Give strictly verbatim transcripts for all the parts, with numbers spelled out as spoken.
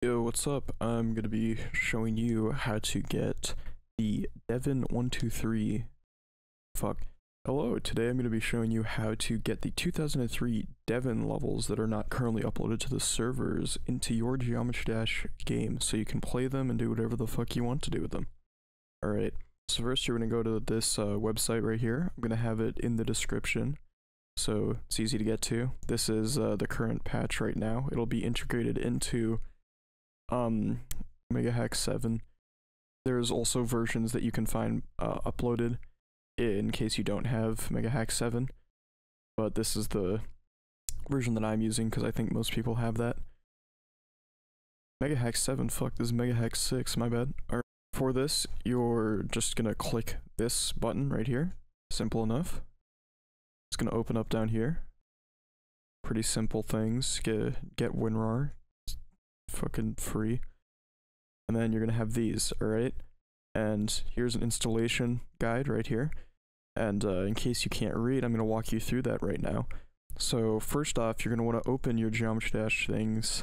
Yo, what's up? I'm gonna be showing you how to get the Devin one two three. Fuck. Hello, today I'm gonna be showing you how to get the two thousand three Devin levels that are not currently uploaded to the servers into your Geometry Dash game so you can play them and do whatever the fuck you want to do with them. Alright, so first you're gonna go to this uh, website right here. I'm gonna have it in the description, so it's easy to get to. This is uh, the current patch right now. It'll be integrated into Um, MegaHack seven. There's also versions that you can find uh, uploaded in case you don't have MegaHack seven, but this is the version that I'm using because I think most people have that. MegaHack seven, fuck, this is MegaHack six, my bad. Alright, for this, you're just gonna click this button right here. Simple enough. It's gonna open up down here. Pretty simple things. Get, get WinRAR. Fucking free. And then you're gonna have these, alright? And here's an installation guide right here. And uh, in case you can't read, I'm gonna walk you through that right now. So first off, you're gonna wanna open your Geometry Dash things,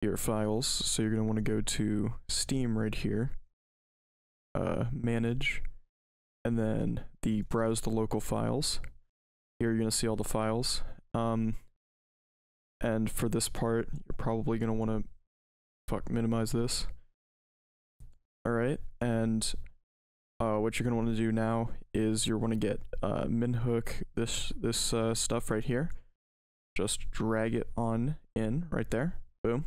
your files. So you're gonna wanna go to Steam right here, uh, manage, and then the browse the local files. Here you're gonna see all the files. Um, and for this part, you're probably gonna wanna Fuck, minimize this. Alright, and uh, what you're going to want to do now is you're going to get uh, MinHook, this, this uh, stuff right here. Just drag it on in right there. Boom.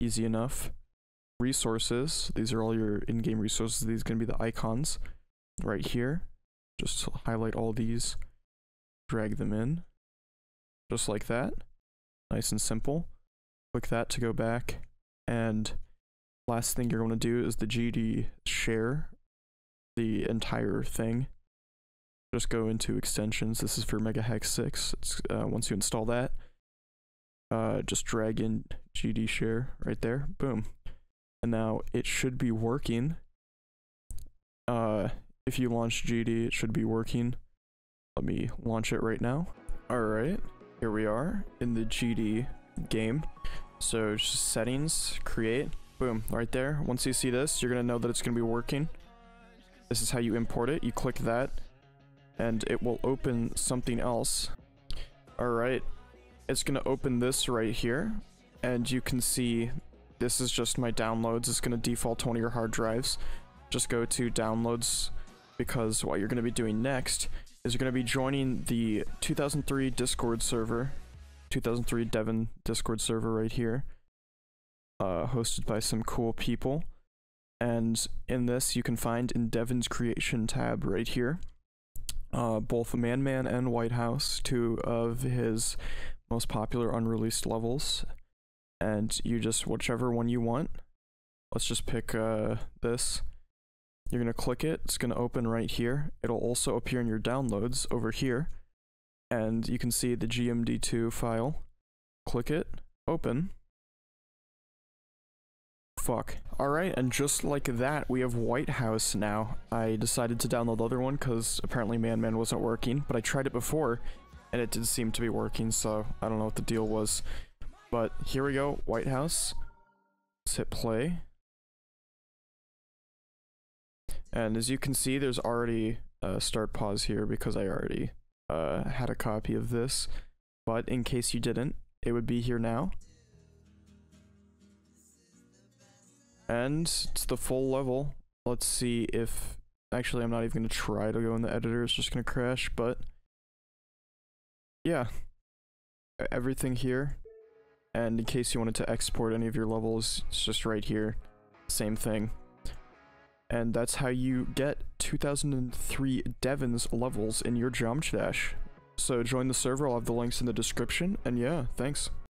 Easy enough. Resources. These are all your in-game resources. These are going to be the icons right here. Just highlight all these. Drag them in. Just like that. Nice and simple. Click that to go back. And last thing you're going to do is the G D share the entire thing. Just go into extensions. This is for MegaHack six. It's, uh, once you install that, uh, just drag in G D share right there. Boom. And now it should be working. Uh, if you launch G D, it should be working. Let me launch it right now. All right, here we are in the G D game. So just settings, create, boom, right there. Once you see this, you're gonna know that it's gonna be working. This is how you import it. You click that and it will open something else. Alright, it's gonna open this right here, and you can see this is just my downloads. It's gonna default to one of your hard drives. Just go to downloads, because what you're gonna be doing next is you're gonna be joining the two thousand three Discord server. two thousand three Devin Discord server right here, uh, hosted by some cool people. And in this, you can find in Devin's creation tab right here, uh, both Man Man and Whitehouse, two of his most popular unreleased levels. And you just, whichever one you want, let's just pick uh, this. You're gonna click it, it's gonna open right here. It'll also appear in your downloads over here. And you can see the G M D two file. Click it, open. Fuck. Alright, and just like that, we have Whitehouse now. I decided to download the other one because apparently Man Man wasn't working, but I tried it before and it did seem to be working, so I don't know what the deal was. But here we go, Whitehouse. Let's hit play. And as you can see, there's already a start pause here because I already Uh, had a copy of this, but in case you didn't, it would be here now. And it's the full level. Let's see if, actually I'm not even going to try to go in the editor, it's just going to crash, but yeah, everything here. And in case you wanted to export any of your levels, it's just right here, same thing. And that's how you get two thousand three Devin's levels in your Geometry Dash. So join the server, I'll have the links in the description, and yeah, thanks.